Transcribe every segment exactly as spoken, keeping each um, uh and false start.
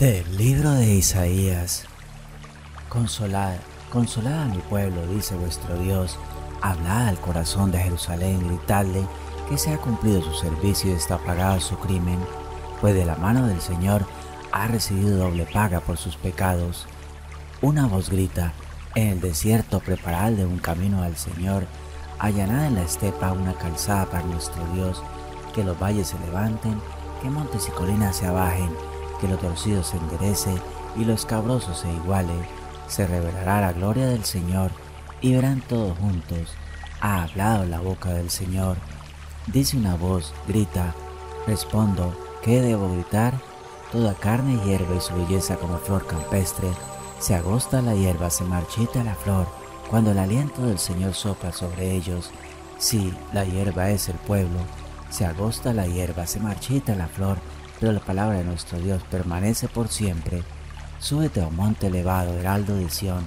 Del libro de Isaías. Consolad, consolad a mi pueblo, dice vuestro Dios. Hablad al corazón de Jerusalén, gritadle que se ha cumplido su servicio y está pagado su crimen, pues de la mano del Señor ha recibido doble paga por sus pecados. Una voz grita, en el desierto preparadle un camino al Señor, allanad en la estepa una calzada para nuestro Dios, que los valles se levanten, que montes y colinas se abajen, que lo torcido se enderece y lo escabroso se iguale. Se revelará la gloria del Señor y verán todos juntos. Ha hablado la boca del Señor. Dice una voz, grita. Respondo, ¿qué debo gritar? Toda carne hierve y su belleza como flor campestre. Se agosta la hierba, se marchita la flor, cuando el aliento del Señor sopla sobre ellos. Sí, la hierba es el pueblo. Se agosta la hierba, se marchita la flor, pero la palabra de nuestro Dios permanece por siempre. Súbete, oh monte elevado, heraldo de Sión,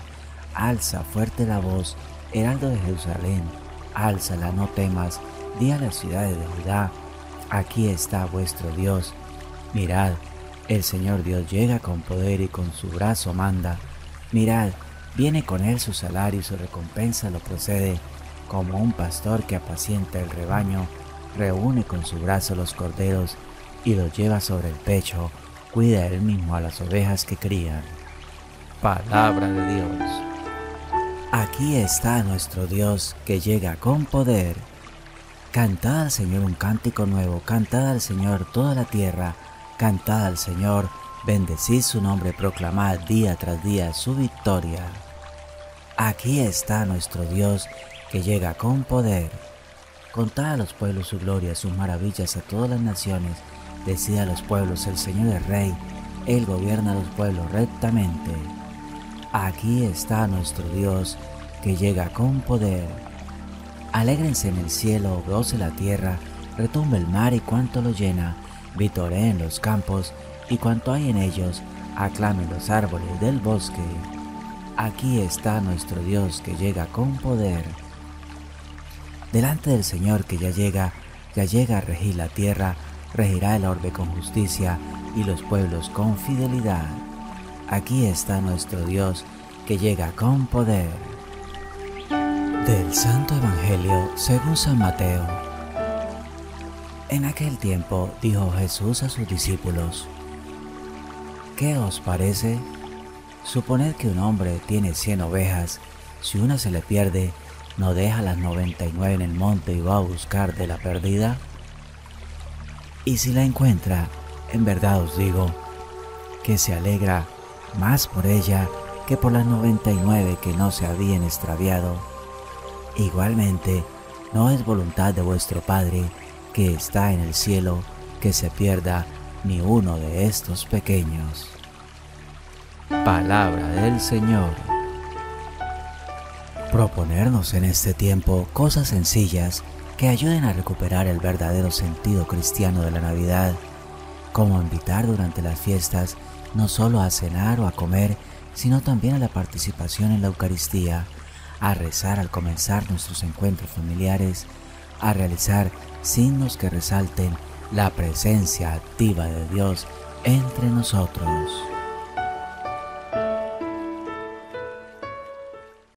alza fuerte la voz, heraldo de Jerusalén, álzala, no temas, di a las ciudades de Judá, aquí está vuestro Dios. Mirad, el Señor Dios llega con poder y con su brazo manda. Mirad, viene con él su salario y su recompensa lo procede, como un pastor que apacienta el rebaño, reúne con su brazo los corderos, y los lleva sobre el pecho, cuida él mismo a las ovejas que crían. Palabra de Dios. Aquí está nuestro Dios que llega con poder. Cantad al Señor un cántico nuevo, cantad al Señor toda la tierra, cantad al Señor, bendecid su nombre, proclamad día tras día su victoria. Aquí está nuestro Dios que llega con poder. Contad a los pueblos su gloria, sus maravillas a todas las naciones. Decida a los pueblos, el Señor es Rey, Él gobierna a los pueblos rectamente. Aquí está nuestro Dios, que llega con poder. Alégrense en el cielo, goce la tierra, retumbe el mar y cuanto lo llena, vitoreen los campos y cuanto hay en ellos, aclamen los árboles del bosque. Aquí está nuestro Dios, que llega con poder. Delante del Señor que ya llega, ya llega a regir la tierra, regirá el orbe con justicia y los pueblos con fidelidad. Aquí está nuestro Dios que llega con poder. Del Santo Evangelio según San Mateo. En aquel tiempo dijo Jesús a sus discípulos: ¿Qué os parece? Suponed que un hombre tiene cien ovejas. Si una se le pierde, ¿no deja las noventa y nueve en el monte y va a buscar de la perdida? Y si la encuentra, en verdad os digo, que se alegra más por ella que por las noventa y nueve que no se habían extraviado. Igualmente, no es voluntad de vuestro Padre que está en el cielo que se pierda ni uno de estos pequeños. Palabra del Señor. Proponernos en este tiempo cosas sencillas que ayuden a recuperar el verdadero sentido cristiano de la Navidad, como invitar durante las fiestas no solo a cenar o a comer, sino también a la participación en la Eucaristía, a rezar al comenzar nuestros encuentros familiares, a realizar signos que resalten la presencia activa de Dios entre nosotros.